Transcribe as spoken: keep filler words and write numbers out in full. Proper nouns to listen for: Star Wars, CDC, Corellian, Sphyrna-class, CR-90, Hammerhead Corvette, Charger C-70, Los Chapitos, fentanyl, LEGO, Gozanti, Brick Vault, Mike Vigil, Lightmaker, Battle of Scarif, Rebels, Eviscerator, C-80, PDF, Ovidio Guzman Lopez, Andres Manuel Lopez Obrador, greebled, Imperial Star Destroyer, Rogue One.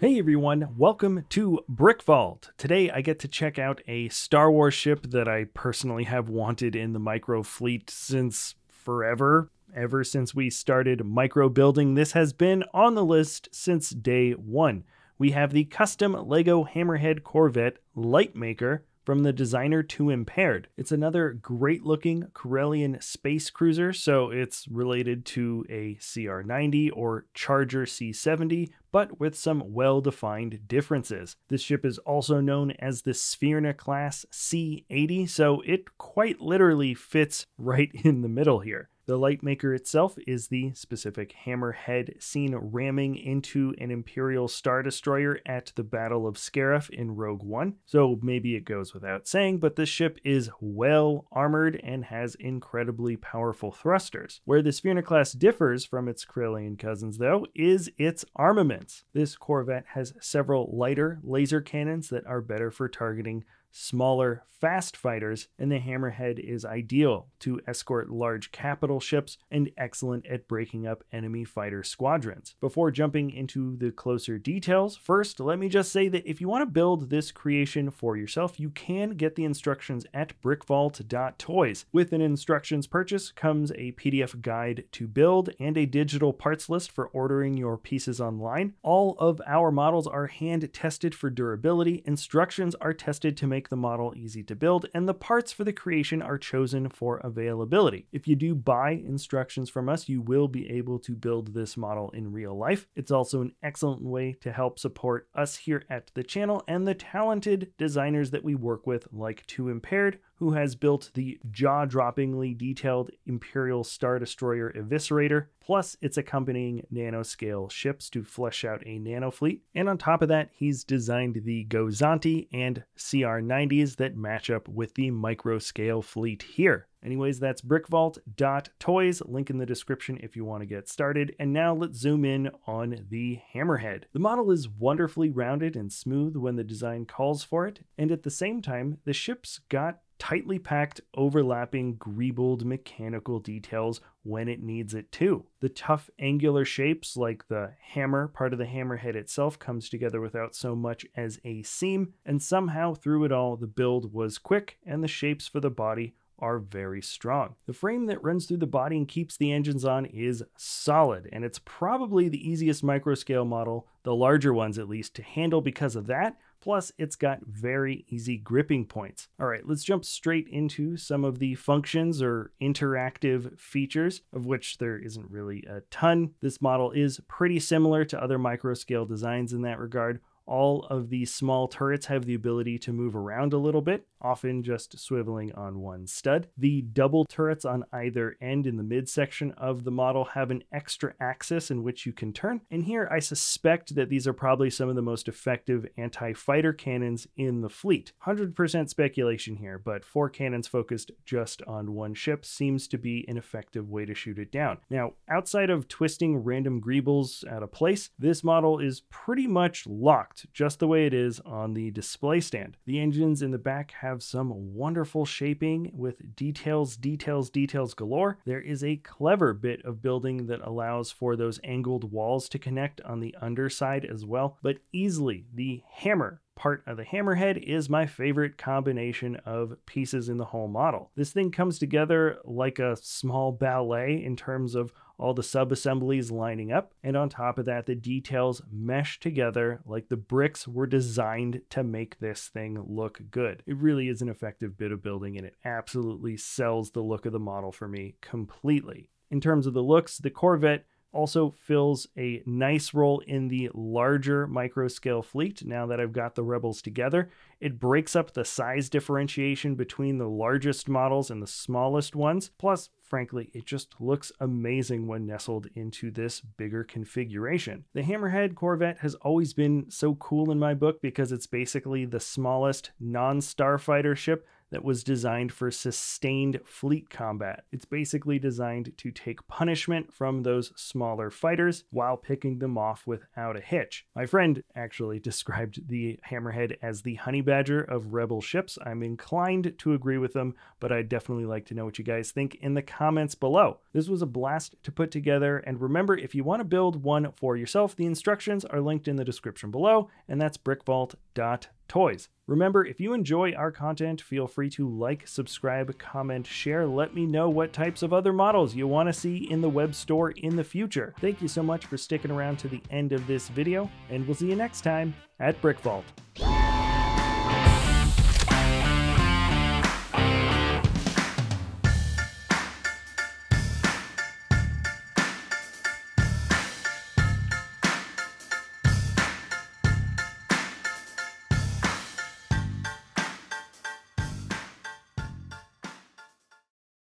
Hey everyone, welcome to Brick Vault. Today I get to check out a Star Wars ship that I personally have wanted in the micro fleet since forever. Ever since we started micro building, this has been on the list since day one. We have the custom LEGO Hammerhead Corvette Lightmaker from the designer to Impaired. It's another great looking Corellian space cruiser, so it's related to a C R ninety or Charger C seventy, but with some well-defined differences. This ship is also known as the Sphyrna-class C eighty, so it quite literally fits right in the middle here. The Lightmaker itself is the specific hammerhead seen ramming into an Imperial Star Destroyer at the Battle of Scarif in Rogue One, so maybe it goes without saying, but this ship is well armored and has incredibly powerful thrusters. Where the Sphyrna-class differs from its Corellian cousins, though, is its armaments. This Corvette has several lighter laser cannons that are better for targeting smaller, fast fighters, and the Hammerhead is ideal to escort large capital ships and excellent at breaking up enemy fighter squadrons. Before jumping into the closer details, first, let me just say that if you want to build this creation for yourself, you can get the instructions at brick vault dot toys. With an instructions purchase comes a P D F guide to build and a digital parts list for ordering your pieces online. All of our models are hand-tested for durability, instructions are tested to make the model easy to build, and the parts for the creation are chosen for availability. If you do buy instructions from us, you will be able to build this model in real life. It's also an excellent way to help support us here at the channel and the talented designers that we work with, like to Impaired, who has built the jaw-droppingly detailed Imperial Star Destroyer Eviscerator, plus its accompanying nanoscale ships to flesh out a nano fleet. And on top of that, he's designed the Gozanti and C R nineties that match up with the micro-scale fleet here. Anyways, that's brick vault dot toys, link in the description if you want to get started. And now let's zoom in on the Hammerhead. The model is wonderfully rounded and smooth when the design calls for it, and at the same time, the ship's got tightly packed, overlapping, greebled mechanical details when it needs it too. The tough angular shapes like the hammer part of the hammerhead itself comes together without so much as a seam, and somehow through it all, the build was quick and the shapes for the body are very strong. The frame that runs through the body and keeps the engines on is solid, and it's probably the easiest microscale model, the larger ones at least, to handle because of that. Plus, it's got very easy gripping points. All right, let's jump straight into some of the functions or interactive features, of which there isn't really a ton. This model is pretty similar to other microscale designs in that regard. All of these small turrets have the ability to move around a little bit, often just swiveling on one stud. The double turrets on either end in the midsection of the model have an extra axis in which you can turn. And here I suspect that these are probably some of the most effective anti-fighter cannons in the fleet. one hundred percent speculation here, but four cannons focused just on one ship seems to be an effective way to shoot it down. Now, outside of twisting random greebles out of place, this model is pretty much locked, just the way it is on the display stand. The engines in the back have some wonderful shaping with details, details, details galore. There is a clever bit of building that allows for those angled walls to connect on the underside as well, but easily the hammer part of the hammerhead is my favorite combination of pieces in the whole model. This thing comes together like a small ballet in terms of all the sub-assemblies lining up, and on top of that, the details mesh together like the bricks were designed to make this thing look good. It really is an effective bit of building, and it absolutely sells the look of the model for me completely. In terms of the looks, the Corvette also fills a nice role in the larger micro-scale fleet. Now that I've got the Rebels together, it breaks up the size differentiation between the largest models and the smallest ones. Plus, frankly, it just looks amazing when nestled into this bigger configuration. The Hammerhead Corvette has always been so cool in my book because it's basically the smallest non-starfighter ship that was designed for sustained fleet combat. It's basically designed to take punishment from those smaller fighters while picking them off without a hitch. My friend actually described the Hammerhead as the honey badger of Rebel ships. I'm inclined to agree with them, but I'd definitely like to know what you guys think in the comments below. This was a blast to put together, and remember, if you want to build one for yourself, the instructions are linked in the description below, and that's brick vault dot toys. Remember, if you enjoy our content, feel free to like, subscribe, comment, share. Let me know what types of other models you want to see in the web store in the future. Thank you so much for sticking around to the end of this video, and we'll see you next time at Brick Vault.